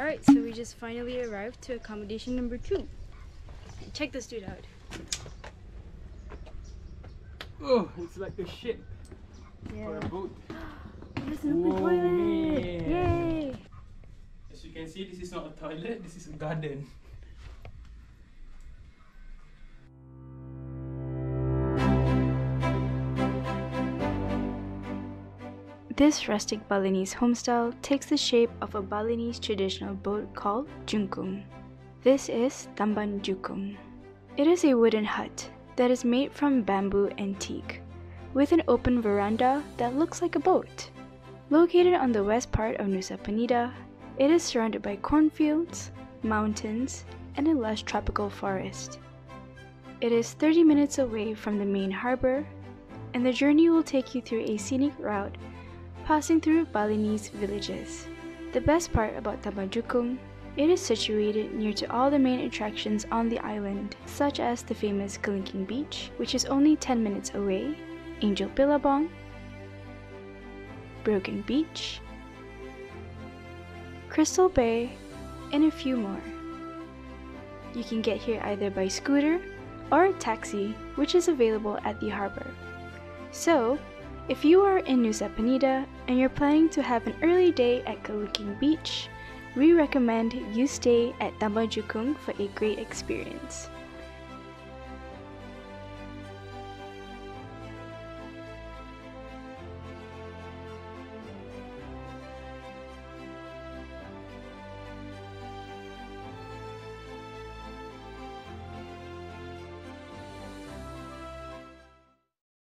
Alright, so we just finally arrived to accommodation number 2. Check this dude out. Oh, it's like a ship. Yeah. Or a boat. There's an open toilet! Yay! As you can see, this is not a toilet, this is a garden. This rustic Balinese homestyle takes the shape of a Balinese traditional boat called Jukung. This is Tamban Jukung. It is a wooden hut that is made from bamboo and teak, with an open veranda that looks like a boat. Located on the west part of Nusa Penida, it is surrounded by cornfields, mountains, and a lush tropical forest. It is 30 minutes away from the main harbour, and the journey will take you through a scenic route passing through Balinese villages. The best part about Tamban Jukung, it is situated near to all the main attractions on the island, such as the famous Kelingking Beach, which is only 10 minutes away, Angel Billabong, Broken Beach, Crystal Bay, and a few more. You can get here either by scooter or a taxi, which is available at the harbour. So, if you are in Nusa Penida and you're planning to have an early day at Kelingking Beach, we recommend you stay at Tamban Jukung for a great experience.